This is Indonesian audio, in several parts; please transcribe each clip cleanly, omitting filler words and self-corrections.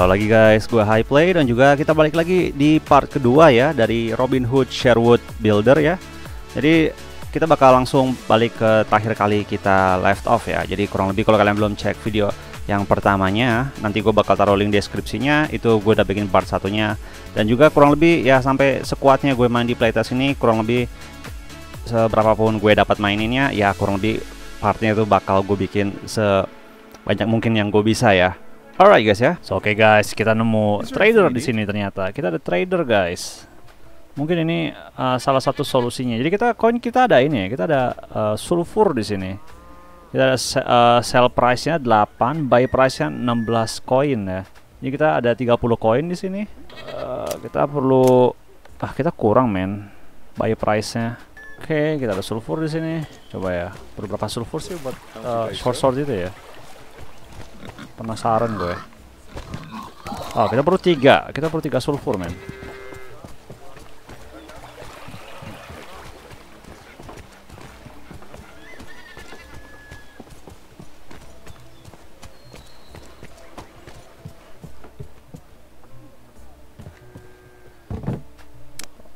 Halo lagi guys, gue HypePlay dan juga kita balik lagi di part kedua ya dari Robin Hood Sherwood Builder ya. Jadi kita bakal langsung balik ke terakhir kali kita left off ya. Jadi kurang lebih kalau kalian belum cek video yang pertamanya, nanti gue bakal taruh link deskripsinya, itu gue udah bikin part satunya. Dan juga kurang lebih ya sampai sekuatnya gue main di playtest ini, kurang lebih seberapapun gue dapat maininnya ya, kurang lebih partnya itu bakal gue bikin sebanyak mungkin yang gue bisa ya. Alright guys ya. So oke guys, kita nemu trader di sini ternyata. Kita ada trader guys. Mungkin ini salah satu solusinya. Jadi kita koin kita ada ini ya. Kita ada sulfur di sini. Kita ada sell price-nya 8, buy price-nya 16 koin ya. Jadi kita ada 30 koin di sini. Kita perlu kita kurang men buy price-nya. Oke, kita ada sulfur di sini. Coba ya. Berapa sulfur sih buat short itu ya? Penasaran gue. Oh, kita perlu 3. Kita perlu 3 sulfur, men.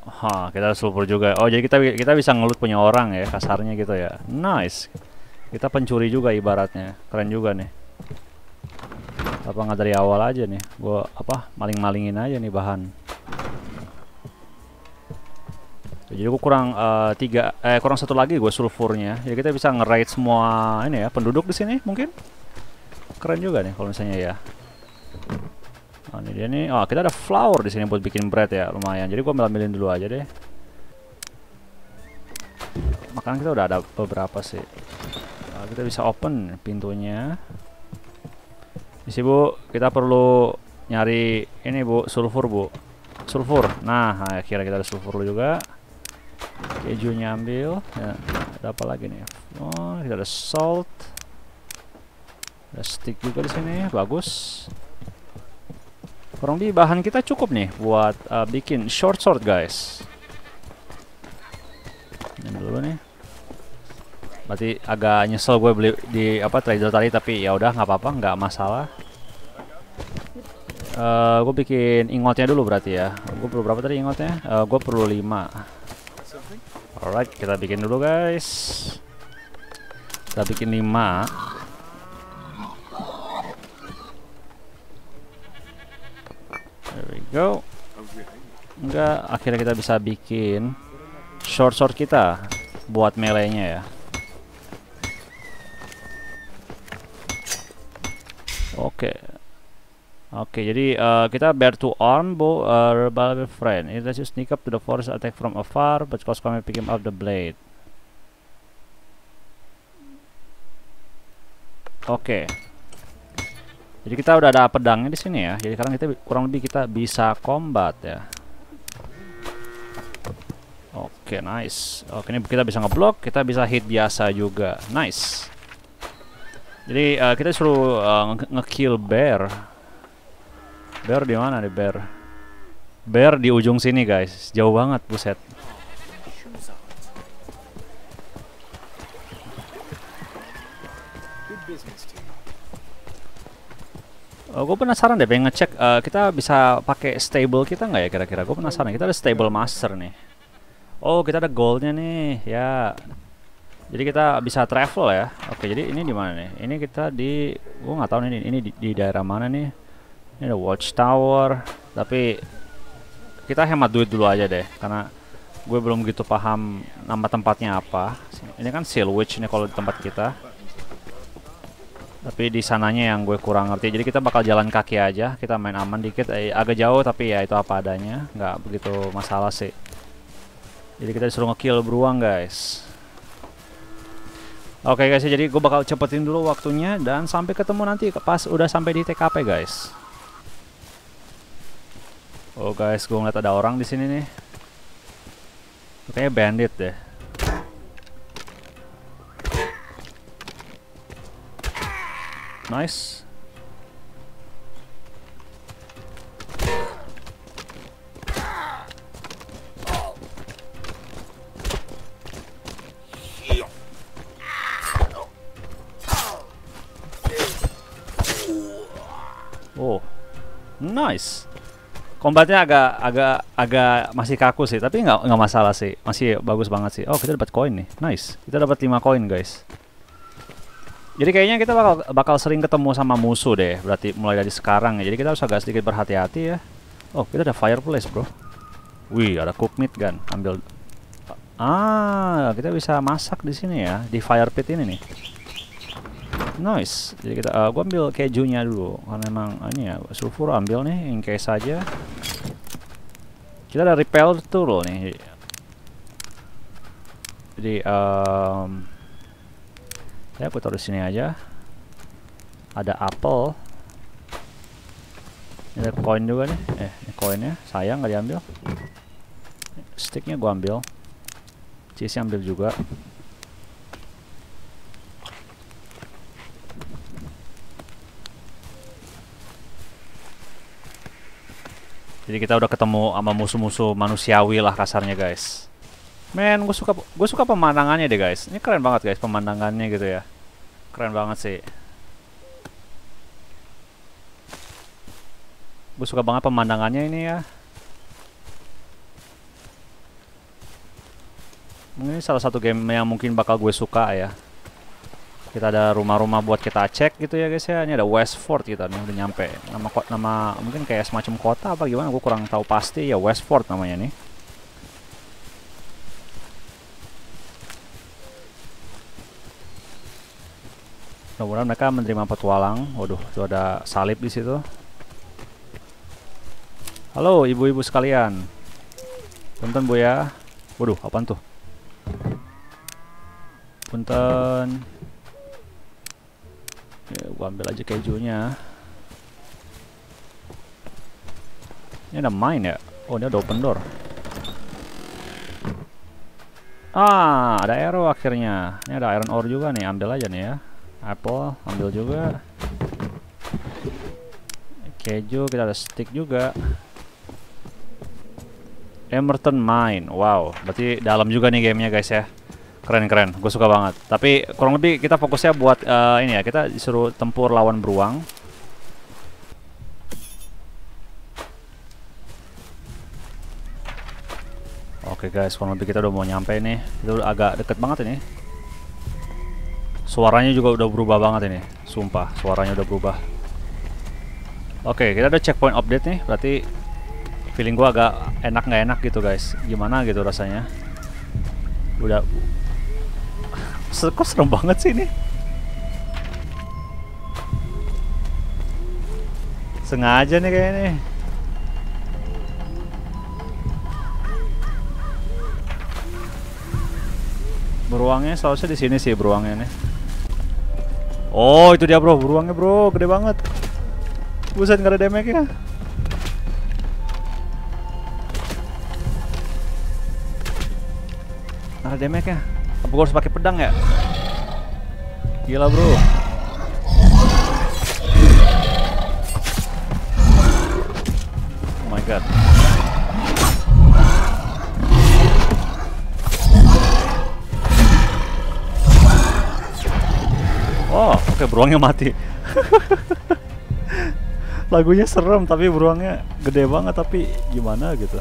Hah, kita ada sulfur juga. Oh, jadi kita bisa ngelut punya orang ya, kasarnya gitu ya. Nice. Kita pencuri juga ibaratnya. Keren juga nih. Apa nggak dari awal aja nih? Gua maling-malingin aja nih bahan. Jadi gue kurang kurang satu lagi gue sulfurnya. Jadi kita bisa nge-raid semua ini ya, penduduk di sini mungkin. Keren juga nih kalau misalnya ya. Nah, ini dia nih. Oh, kita ada flour di sini buat bikin bread ya, lumayan. Jadi gua ambilin dulu aja deh. Makanan kita udah ada beberapa sih. Nah, kita bisa open pintunya. Isi bu, kita perlu nyari ini bu, sulfur bu. Sulfur. Nah, akhirnya kita ada sulfur juga. Kejunya ambil. Ya, ada apa lagi nih? Oh, kita ada salt. Ada stick juga di sini, bagus. Kurang lebih bahan kita cukup nih buat bikin short guys. Ini dulu nih. Berarti agak nyesel gue beli di trader tadi, tapi ya udah nggak apa-apa, nggak masalah. Gue bikin ingotnya dulu berarti ya. Gue perlu berapa tadi ingotnya? Gue perlu 5. Alright, kita bikin dulu guys. Kita bikin 5. Go. Enggak, akhirnya kita bisa bikin short kita buat melee-nya ya. Oke. Oke, jadi kita bear to arm bow rebel friend. It lets you sneak up to the forest, attack from afar, but close combat pick him up the blade. Oke. Jadi kita udah ada pedangnya di sini ya. Jadi sekarang kita kurang lebih kita bisa combat ya. Oke, nice. Oke, ini kita bisa ngeblok, kita bisa hit biasa juga. Nice. Jadi kita suruh nge-kill bear. Bear di mana nih bear? Bear di ujung sini guys. Jauh banget, buset. Gue penasaran deh, pengen ngecek kita bisa pakai stable kita nggak ya kira-kira? Gue penasaran. Kita ada stable master nih. Oh, kita ada goldnya nih ya. Jadi kita bisa travel ya. Oke, jadi ini di mana nih? Ini kita di, gue nggak tahu nih ini di daerah mana nih. Ini ada watchtower. Tapi kita hemat duit dulu aja deh, karena gue belum gitu paham nama tempatnya apa. Ini kan seal witch nih kalau di tempat kita. Tapi di sananya yang gue kurang ngerti. Jadi kita bakal jalan kaki aja. Kita main aman dikit. Agak jauh tapi ya itu apa adanya. Nggak begitu masalah sih. Jadi kita disuruh nge-kill beruang guys. Oke guys ya. Jadi gue bakal cepetin dulu waktunya. Dan sampai ketemu nanti pas udah sampai di TKP guys. Oh guys, gue ngeliat ada orang di sini nih. Kayaknya bandit deh. Nice. Oh, Nice. Kombatnya agak masih kaku sih, tapi nggak masalah sih, masih bagus banget sih. Oh, kita dapat koin nih, nice. Kita dapat 5 koin guys. Jadi kayaknya kita bakal sering ketemu sama musuh deh, berarti mulai dari sekarang ya. Jadi kita harus agak sedikit berhati-hati ya. Oh, kita ada fireplace bro. Wih, ada cook meat gun, ambil. Ah, kita bisa masak di sini ya, di fire pit ini nih. Nice. Jadi kita, gua ambil kejunya dulu karena emang ini ya, sulfur ambil nih, in case saja. Kita ada repel tool nih. Jadi ya aku taruh sini aja. Ada apel. Ini ada koin juga nih. Ini koinnya sayang nggak diambil. Sticknya gua ambil. Cheese ambil juga. Jadi kita udah ketemu sama musuh-musuh manusiawi lah kasarnya guys. Men, gue suka pemandangannya deh guys. Ini keren banget guys pemandangannya gitu ya. Keren banget sih. Gue suka banget pemandangannya ini ya. Ini salah satu game yang mungkin bakal gue suka ya. Kita ada rumah-rumah buat kita cek gitu ya guys ya. Ini ada Westford kita nih, udah nyampe. Nama mungkin kayak semacam kota apa gimana, gue kurang tahu pasti ya. Westford namanya nih. Mudah-mudahan mereka menerima petualang. Waduh, itu ada salib di situ. Halo ibu-ibu sekalian. Punten bu ya. Waduh, apaan tuh? Punten. Ya, gua ambil aja kejunya. Ini ada mine ya? Oh, ini ada open door. Ah, ada arrow akhirnya. Ini ada iron ore juga nih, ambil aja nih ya. Apple, ambil juga. Keju, kita ada stick juga. Emerton Mine, wow. Berarti dalam juga nih gamenya guys ya. Keren-keren, gue suka banget. Tapi kurang lebih kita fokusnya buat ini ya, kita disuruh tempur lawan beruang. Oke guys, kurang lebih kita udah mau nyampe nih. Itu agak deket banget ini. Suaranya juga udah berubah banget ini. Sumpah, suaranya udah berubah. Oke, kita ada checkpoint update nih. Berarti feeling gue agak enak nggak enak gitu guys. Gimana gitu rasanya. Udah. Kok serem banget sih ini? Sengaja nih kayaknya. Beruangnya seharusnya di sini sih beruangnya nih. Oh, itu dia bro, beruangnya bro, gede banget. Buset, nggak ada damage-nya. Nggak ada damage-nya. Apa gue harus pakai pedang ya? Gila bro. Oh my god. Oh, oke, beruangnya mati. Lagunya serem tapi beruangnya gede banget, tapi gimana gitu.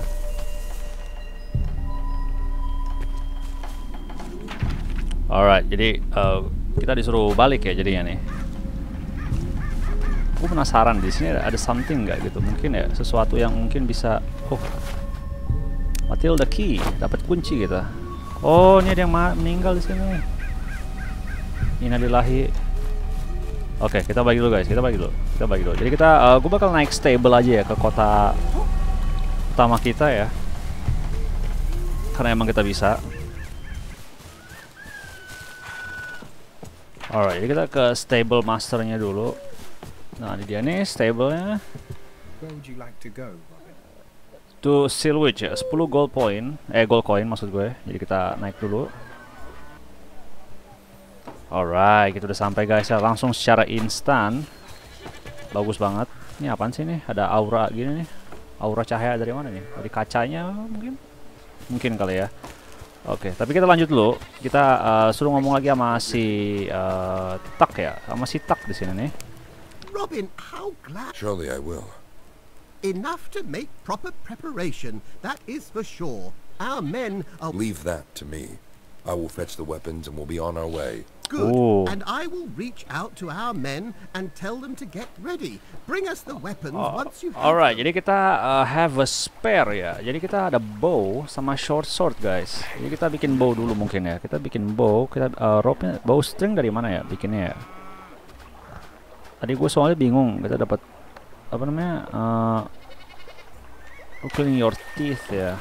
Alright, jadi kita disuruh balik ya jadinya nih. Gue penasaran di sini ada something nggak gitu, mungkin ya sesuatu yang mungkin bisa. Oh, Matilda Key, dapat kunci gitu. Oh, ini ada yang meninggal di sini. Innalillahi. Oke, kita bagi dulu guys, kita bagi dulu. Jadi kita, gue bakal naik stable aja ya ke kota utama kita ya, karena emang kita bisa. Alright, jadi kita ke stable masternya dulu. Nah, ini dia nih stablenya. To Silwich ya, 10 gold point, gold coin maksud gue. Jadi kita naik dulu. Alright, kita udah sampai guys ya, langsung secara instan. Bagus banget. Ini apaan sih nih? Ada aura gini nih. Aura cahaya dari mana nih? Dari kacanya mungkin? Mungkin kali ya. Oke, tapi kita lanjut dulu. Kita suruh ngomong lagi sama si Tuck ya, sama si Tuck di sini nih. Robin, how glad. Surely I will. Enough to make proper preparation, that is for sure. Our men are... Leave that to me. I will fetch the weapons and we'll be on our way. Good. Ooh. And I will reach out to our men and tell them to get ready. Bring us the weapons once you've... Alright, jadi kita have a spare ya. Jadi kita ada bow sama short sword, guys. Jadi kita bikin bow dulu mungkin ya. Kita bikin bow, kita rope-nya, bow string dari mana ya bikinnya ya? Tadi gue soalnya bingung, kita dapat apa namanya? Clean your teeth ya.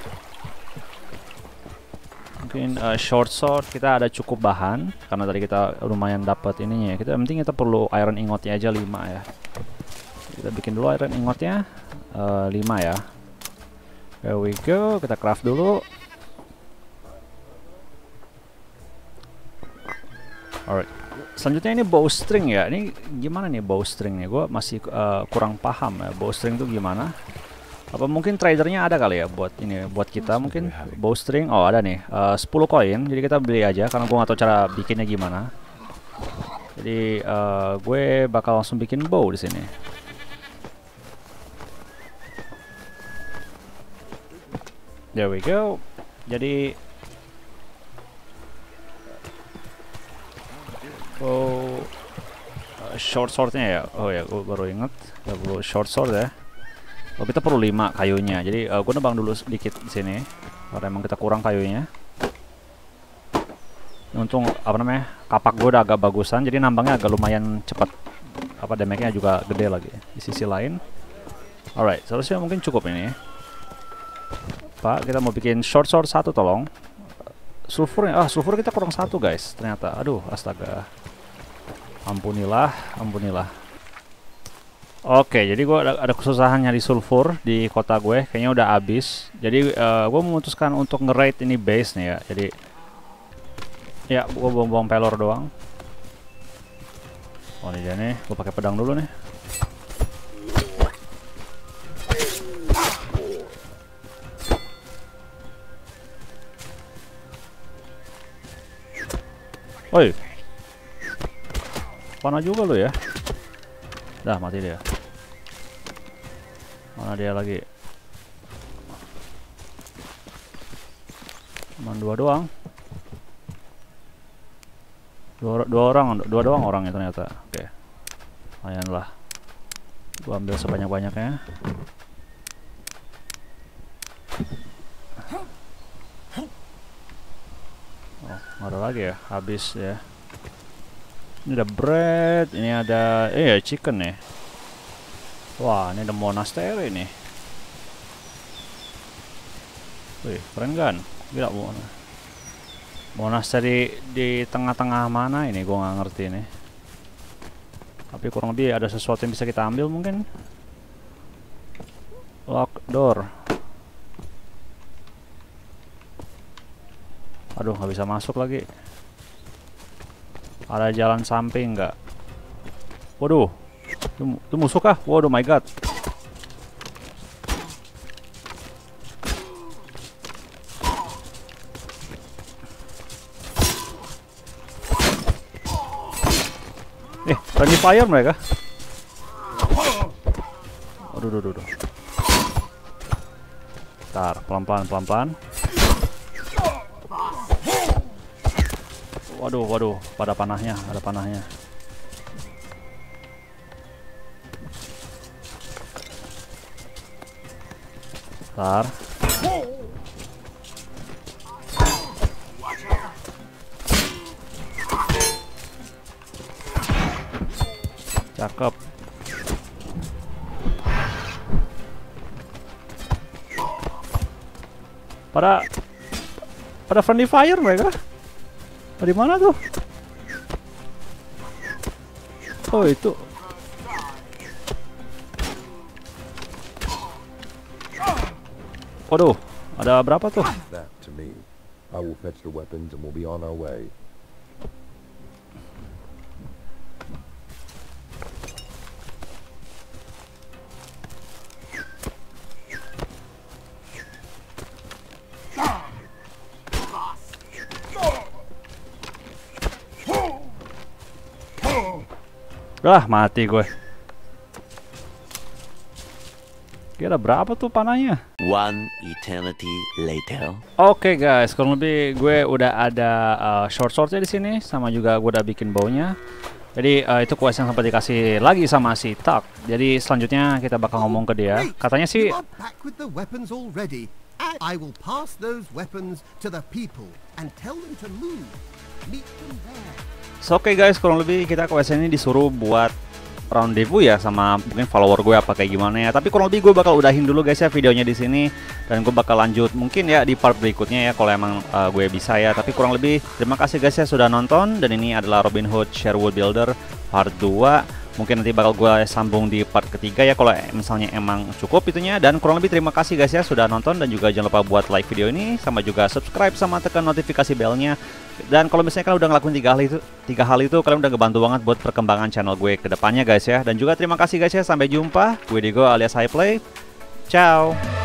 Mungkin short sword kita ada cukup bahan karena tadi kita lumayan dapat ininya. Kita penting kita perlu iron ingotnya aja 5 ya. Kita bikin dulu iron ingotnya 5 ya. There we go, kita craft dulu. Alright. Selanjutnya ini bowstring ya. Ini gimana nih bowstring nih? Gua masih kurang paham ya. Bowstring tuh gimana? Apa mungkin tradernya ada kali ya buat ini, buat kita mungkin bowstring. Oh ada nih, 10 koin, jadi kita beli aja karena gue gak tau cara bikinnya gimana. Jadi gue bakal langsung bikin bow di sini. There we go. Jadi bow short swordnya ya. Oh ya, gue baru inget ya, perlu short sword ya. Oh, kita perlu 5 kayunya. Jadi gue nebang dulu sedikit di sini karena emang kita kurang kayunya. Untung apa namanya, kapak gue udah agak bagusan, jadi nambangnya agak lumayan cepat. Apa damage-nya juga gede lagi di sisi lain. Alright, seharusnya mungkin cukup ini. Pak, kita mau bikin short sword 1 tolong. Sulfurnya, sulfur kita kurang 1 guys. Ternyata, aduh, astaga. Ampunilah, ampunilah. Oke, jadi gue ada kesusahan nyari sulfur di kota gue, kayaknya udah habis. Jadi gue memutuskan untuk nge-raid ini base nih ya. Jadi ya, gue buang-buang pelor doang. Oh ini dia nih, gue pakai pedang dulu nih. Woi, panah juga lo ya. Dah mati dia. Mana dia lagi? Cuman 2 doang. Dua doang orangnya ternyata. Oke. Lumayanlah. Gua ambil sebanyak-banyaknya. Oh, nggak ada lagi ya. Habis ya. Ini ada bread, ini ada chicken nih. Wah, ini ada monastery nih. Wih, keren kan? Gila, monastery di tengah-tengah mana ini? Gua nggak ngerti nih. Tapi kurang lebih ada sesuatu yang bisa kita ambil mungkin. Lock door. Aduh, nggak bisa masuk lagi. Ada jalan samping nggak? Waduh, itu musuh kah? Waduh, my god. Friendly fire mereka. Aduh, aduh. Bentar, pelan-pelan. Waduh, pada panahnya, ada panahnya. Bentar. Cakep. Pada friendly fire mereka. Dari mana tuh? Oh itu. Waduh, ada berapa tuh? Udah mati gue. Oke, Kira berapa tuh panahnya? One eternity later. Oke guys, kurang lebih gue udah ada short-shortnya di sini, sama juga gue udah bikin bownya. Jadi itu quest yang sempat dikasih lagi sama si Tuck. Jadi selanjutnya kita bakal ngomong ke dia. Katanya sih Oke guys, kurang lebih kita quest ini disuruh buat rendezvous ya sama mungkin follower gue apa kayak gimana ya. Tapi kurang lebih gue bakal udahin dulu guys ya videonya di sini, dan gue bakal lanjut mungkin ya di part berikutnya ya kalau emang gue bisa ya. Tapi kurang lebih terima kasih guys ya sudah nonton, dan ini adalah Robin Hood Sherwood Builder part 2. Mungkin nanti bakal gue sambung di part ketiga ya kalau misalnya emang cukup itunya. Dan kurang lebih terima kasih guys ya sudah nonton, dan juga jangan lupa buat like video ini, sama juga subscribe, sama tekan notifikasi belnya. Dan kalau misalnya kalian udah ngelakuin tiga hal itu kalian udah ngebantu banget buat perkembangan channel gue ke depannya guys ya. Dan juga terima kasih guys ya, sampai jumpa. Gue Diego alias HypePlay. Ciao.